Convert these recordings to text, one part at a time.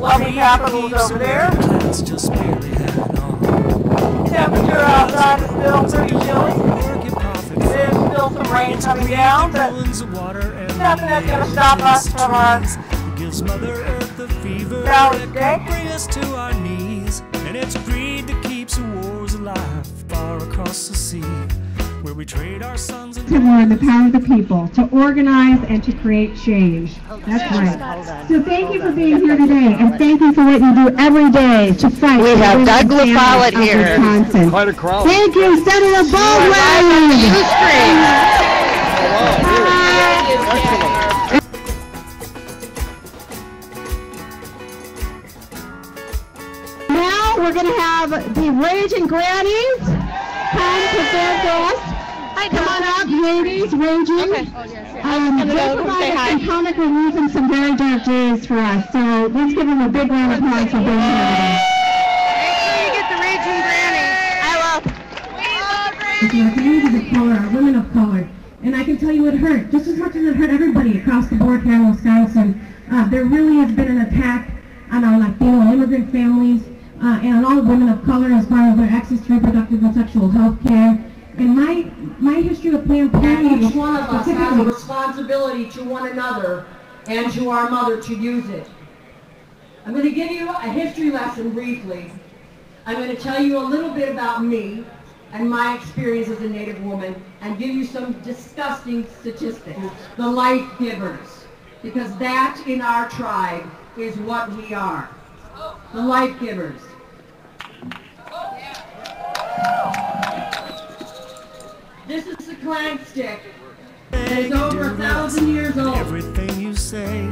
Nothing happened over there. Temperature outside is still pretty chilly. There's still some rain coming down, but nothing that's going to stop us from our shower today. And it's greed that keeps wars alive far across the sea, where we trade our sons and more the power of the people to organize and to create change. That's right. So thank you for being here today, and thank you for what you do every day to fight. We have Doug LaFollette here. Quite a crowd. Thank you, Senator Baldwin. Now we're going to have the Rage and Grannies come present us. Hi, come on up, ladies, raging. Okay. They provided some comic relief and some very dark days for us, so let's give them a big round of applause for being here today. Make sure you get the Raging Grannies. I will. We love Raging Grannies. Women of color, and I can tell you it hurt, just as much as it hurt everybody across the board here in Wisconsin. There really has been an attack on our Latino immigrant families and on all women of color as far as their access to reproductive and sexual health care. And my history of Planned Parenthood, each one of us has a responsibility to one another and to our mother to use it. I'm going to give you a history lesson briefly. I'm going to tell you a little bit about me and my experience as a Native woman and give you some disgusting statistics, the life givers, because that in our tribe is what we are, the life givers. This is the clang stick. It's over 1,000 years old. Everything you say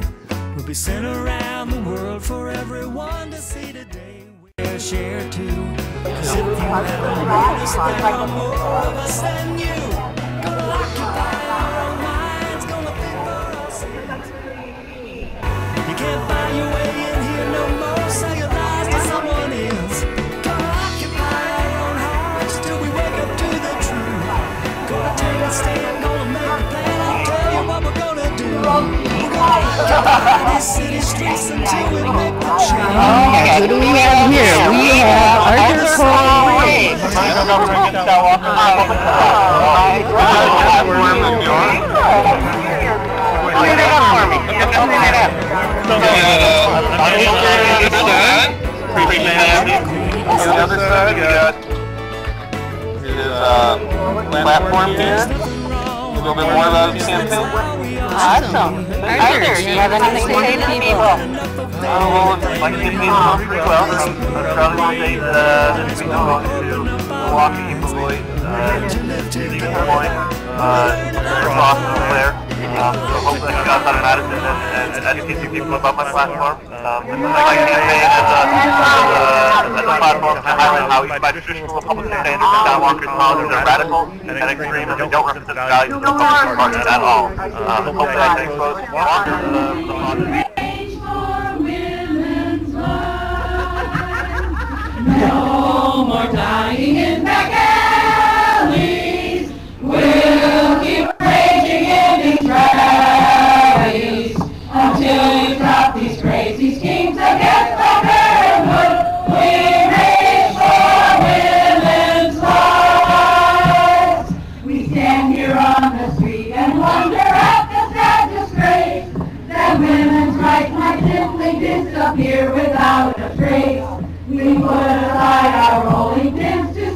will be sent around the world for everyone to see today. We're shared too. Cause if you ever notice there are more of us than you, gonna occupy our own minds, gonna think for us. You can't find your way in here no more, so you lies to someone else. Stand, gonna make a plan, I'll tell you what we're gonna do. We're gonna occupy these city streets until we make the change. Who do we have here? We have Arthur Cole. Platform here. A little bit more about the campaign. Awesome. Arthur, do you have anything to say to the people? Well, I'd like to give people a free well. I probably will date that we belong to Milwaukee, Beloit, Point, across from there. So hopefully I got out of Madison and educate you people about my platform. And my campaign as a platform to highlight how each by traditional Republican standards and John Walker's policies are radical and extreme, and they don't represent the values of the Republican Party at all. Hopefully I can expose Walker to the disappear without a trace. We put aside our rolling pins to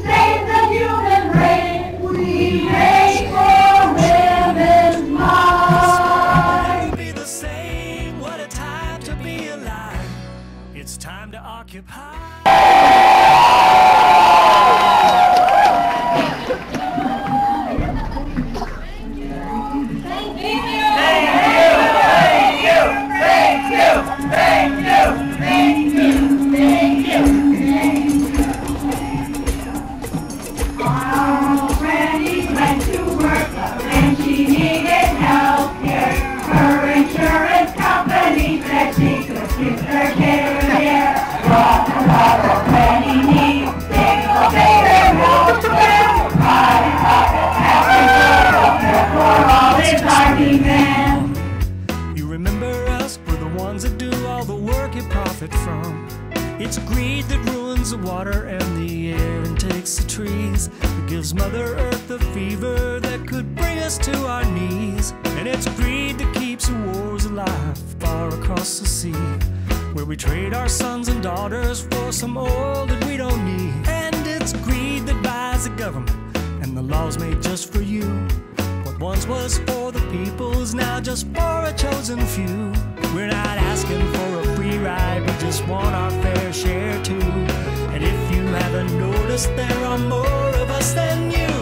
the water and the air and takes the trees. It gives Mother Earth a fever that could bring us to our knees. And it's greed that keeps wars alive far across the sea, where we trade our sons and daughters for some oil that we don't need. And it's greed that buys the government and the laws made just for you. What once was for the people is now just for a chosen few. We're not asking for a free ride, we just want our fair share too. And if you haven't noticed, there are more of us than you.